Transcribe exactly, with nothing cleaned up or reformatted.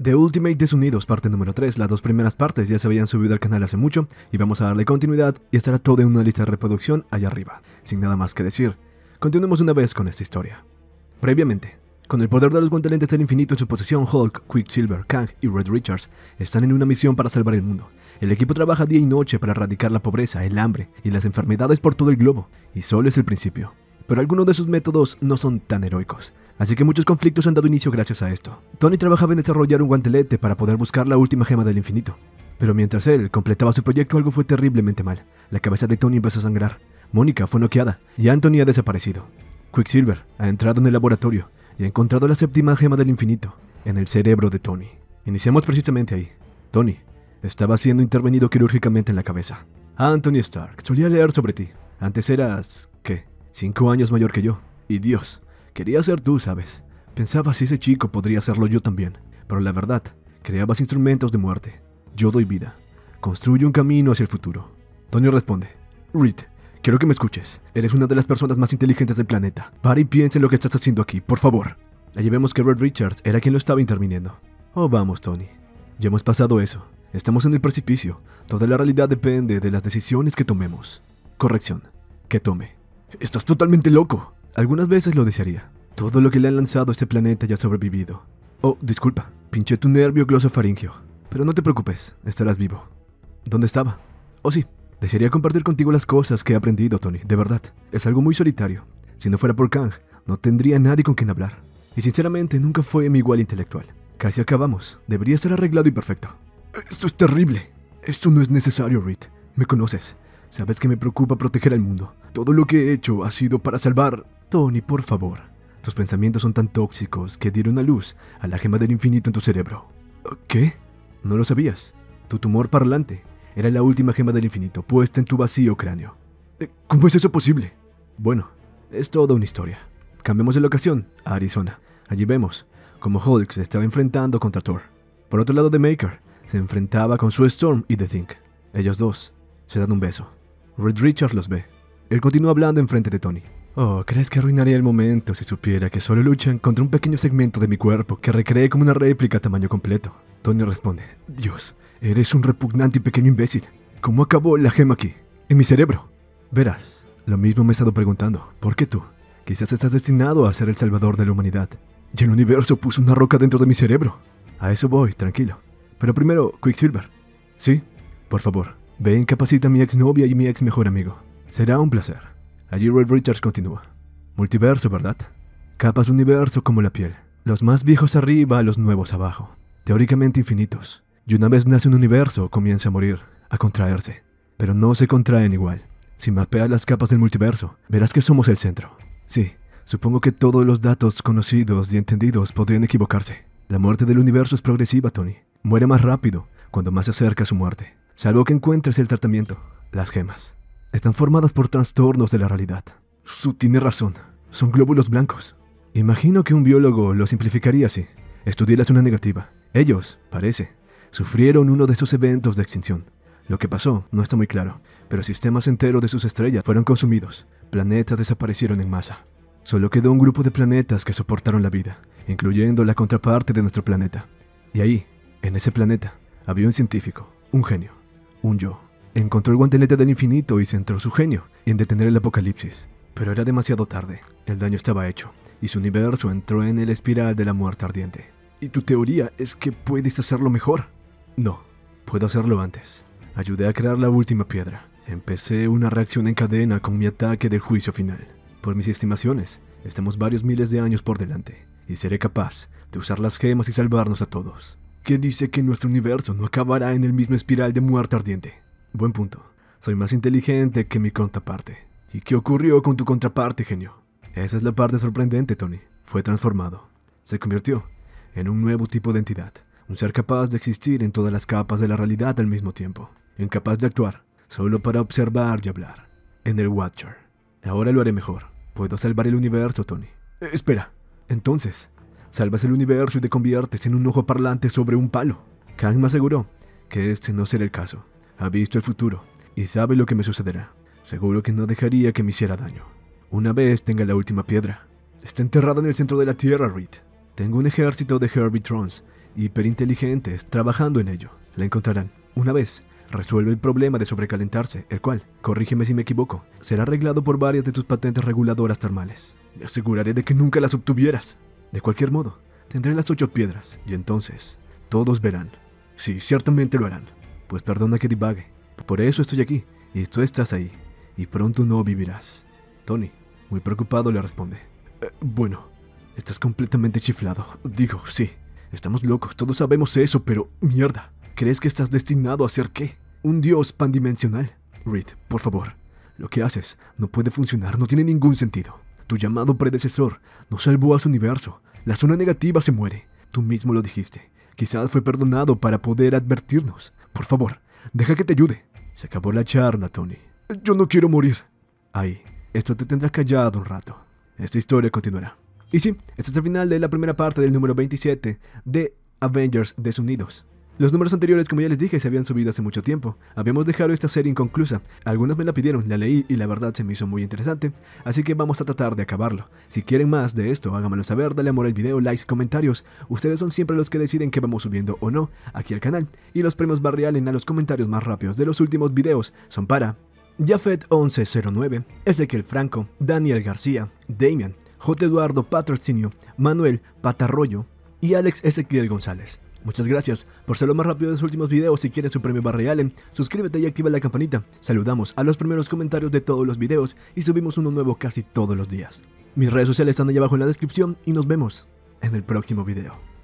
The Ultimate Desunidos, parte número tres, las dos primeras partes ya se habían subido al canal hace mucho y vamos a darle continuidad y estará todo en una lista de reproducción allá arriba. Sin nada más que decir, continuemos una vez con esta historia. Previamente, con el poder de los guantelentes del infinito en su posesión, Hulk, Quicksilver, Kang y Reed Richards están en una misión para salvar el mundo. El equipo trabaja día y noche para erradicar la pobreza, el hambre y las enfermedades por todo el globo, y solo es el principio. Pero algunos de sus métodos no son tan heroicos, así que muchos conflictos han dado inicio gracias a esto. Tony trabajaba en desarrollar un guantelete para poder buscar la última gema del infinito, pero mientras él completaba su proyecto algo fue terriblemente mal. La cabeza de Tony empezó a sangrar, Mónica fue noqueada y Anthony ha desaparecido. Quicksilver ha entrado en el laboratorio y ha encontrado la séptima gema del infinito en el cerebro de Tony. Iniciamos precisamente ahí. Tony estaba siendo intervenido quirúrgicamente en la cabeza. Anthony Stark, solía leer sobre ti. Antes eras... ¿qué? Cinco años mayor que yo. Y Dios, quería ser tú, ¿sabes? Pensaba si ese chico podría serlo yo también. Pero la verdad, creabas instrumentos de muerte. Yo doy vida. Construyo un camino hacia el futuro. Tony responde. Reed, quiero que me escuches. Eres una de las personas más inteligentes del planeta. Para y piensa en lo que estás haciendo aquí, por favor. Allí vemos que Reed Richards era quien lo estaba interviniendo. Oh, vamos, Tony. Ya hemos pasado eso. Estamos en el precipicio. Toda la realidad depende de las decisiones que tomemos. Corrección. Que tome. ¡Estás totalmente loco! Algunas veces lo desearía. Todo lo que le han lanzado a este planeta ya ha sobrevivido. Oh, disculpa. Pinché tu nervio glosofaríngeo. Pero no te preocupes, estarás vivo. ¿Dónde estaba? Oh sí, desearía compartir contigo las cosas que he aprendido, Tony. De verdad, es algo muy solitario. Si no fuera por Kang, no tendría nadie con quien hablar. Y sinceramente, nunca fue mi igual intelectual. Casi acabamos. Debería estar arreglado y perfecto. ¡Esto es terrible! Esto no es necesario, Reed. Me conoces. Sabes que me preocupa proteger al mundo. Todo lo que he hecho ha sido para salvar... Tony, por favor. Tus pensamientos son tan tóxicos que dieron a luz a la gema del infinito en tu cerebro. ¿Qué? No lo sabías. Tu tumor parlante era la última gema del infinito puesta en tu vacío cráneo. ¿Cómo es eso posible? Bueno, es toda una historia. Cambiamos de locación a Arizona. Allí vemos cómo Hulk se estaba enfrentando contra Thor. Por otro lado, The Maker se enfrentaba con Sue Storm y The Think. Ellos dos se dan un beso. Reed Richards los ve. Él continúa hablando enfrente de Tony. Oh, ¿crees que arruinaría el momento si supiera que solo luchan contra un pequeño segmento de mi cuerpo que recreé como una réplica a tamaño completo? Tony responde. Dios, eres un repugnante y pequeño imbécil. ¿Cómo acabó la gema aquí? En mi cerebro. Verás, lo mismo me he estado preguntando. ¿Por qué tú? Quizás estás destinado a ser el salvador de la humanidad. Y el universo puso una roca dentro de mi cerebro. A eso voy, tranquilo. Pero primero, Quicksilver. Sí, por favor. Ve, incapacita a mi exnovia y mi ex mejor amigo. Será un placer. Allí Reed Richards continúa. Multiverso, ¿verdad? Capas de universo como la piel. Los más viejos arriba, los nuevos abajo. Teóricamente infinitos. Y una vez nace un universo, comienza a morir, a contraerse. Pero no se contraen igual. Si mapeas las capas del multiverso, verás que somos el centro. Sí, supongo que todos los datos conocidos y entendidos podrían equivocarse. La muerte del universo es progresiva, Tony. Muere más rápido cuando más se acerca a su muerte. Salvo que encuentres el tratamiento. Las gemas están formadas por trastornos de la realidad. Su tiene razón. Son glóbulos blancos. Imagino que un biólogo lo simplificaría así. Estudié la zona negativa. Ellos, parece, sufrieron uno de esos eventos de extinción. Lo que pasó no está muy claro, pero sistemas enteros de sus estrellas fueron consumidos. Planetas desaparecieron en masa. Solo quedó un grupo de planetas que soportaron la vida, incluyendo la contraparte de nuestro planeta. Y ahí, en ese planeta, había un científico, un genio. Un yo. Encontró el guantelete del infinito y centró su genio en detener el apocalipsis. Pero era demasiado tarde. El daño estaba hecho y su universo entró en el espiral de la muerte ardiente. ¿Y tu teoría es que puedes hacerlo mejor? No, puedo hacerlo antes. Ayudé a crear la última piedra. Empecé una reacción en cadena con mi ataque del juicio final. Por mis estimaciones, estamos varios miles de años por delante y seré capaz de usar las gemas y salvarnos a todos. ¿Qué dice que nuestro universo no acabará en el mismo espiral de muerte ardiente? Buen punto. Soy más inteligente que mi contraparte. ¿Y qué ocurrió con tu contraparte, genio? Esa es la parte sorprendente, Tony. Fue transformado. Se convirtió en un nuevo tipo de entidad. Un ser capaz de existir en todas las capas de la realidad al mismo tiempo. Incapaz de actuar, solo para observar y hablar. En el Watcher. Ahora lo haré mejor. Puedo salvar el universo, Tony. Eh, espera. Entonces... salvas el universo y te conviertes en un ojo parlante sobre un palo. Kang me aseguró que este no será el caso. Ha visto el futuro y sabe lo que me sucederá. Seguro que no dejaría que me hiciera daño. Una vez tenga la última piedra. Está enterrada en el centro de la Tierra, Reed. Tengo un ejército de Herbitrons hiperinteligentes trabajando en ello. La encontrarán. Una vez resuelve el problema de sobrecalentarse, el cual, corrígeme si me equivoco, será arreglado por varias de tus patentes reguladoras termales. Me aseguraré de que nunca las obtuvieras. De cualquier modo, tendré las ocho piedras, y entonces, todos verán. Sí, ciertamente lo harán. Pues perdona que divague. Por eso estoy aquí, y tú estás ahí, y pronto no vivirás. Tony, muy preocupado, le responde. Eh, bueno, estás completamente chiflado. Digo, sí, estamos locos, todos sabemos eso, pero mierda. ¿Crees que estás destinado a ser qué? ¿Un dios pandimensional? Reed, por favor, lo que haces no puede funcionar, no tiene ningún sentido. Tu llamado predecesor no salvó a su universo. La zona negativa se muere. Tú mismo lo dijiste. Quizás fue perdonado para poder advertirnos. Por favor, deja que te ayude. Se acabó la charla, Tony. Yo no quiero morir. Ahí, esto te tendrá callado un rato. Esta historia continuará. Y sí, este es el final de la primera parte del número veintisiete de Avengers Desunidos. Los números anteriores, como ya les dije, se habían subido hace mucho tiempo. Habíamos dejado esta serie inconclusa. Algunos me la pidieron, la leí y la verdad se me hizo muy interesante. Así que vamos a tratar de acabarlo. Si quieren más de esto, háganmelo saber, dale amor al video, likes, comentarios. Ustedes son siempre los que deciden qué vamos subiendo o no aquí al canal. Y los premios Barry Allen a los comentarios más rápidos de los últimos videos son para Jafet once cero nueve, Ezequiel Franco, Daniel García, Damian, J. Eduardo Patrocinio, Manuel Patarroyo y Alex Ezequiel González. Muchas gracias por ser lo más rápido de los últimos videos. Si quieren su premio Barry Allen, suscríbete y activa la campanita. Saludamos a los primeros comentarios de todos los videos y subimos uno nuevo casi todos los días. Mis redes sociales están allá abajo en la descripción y nos vemos en el próximo video.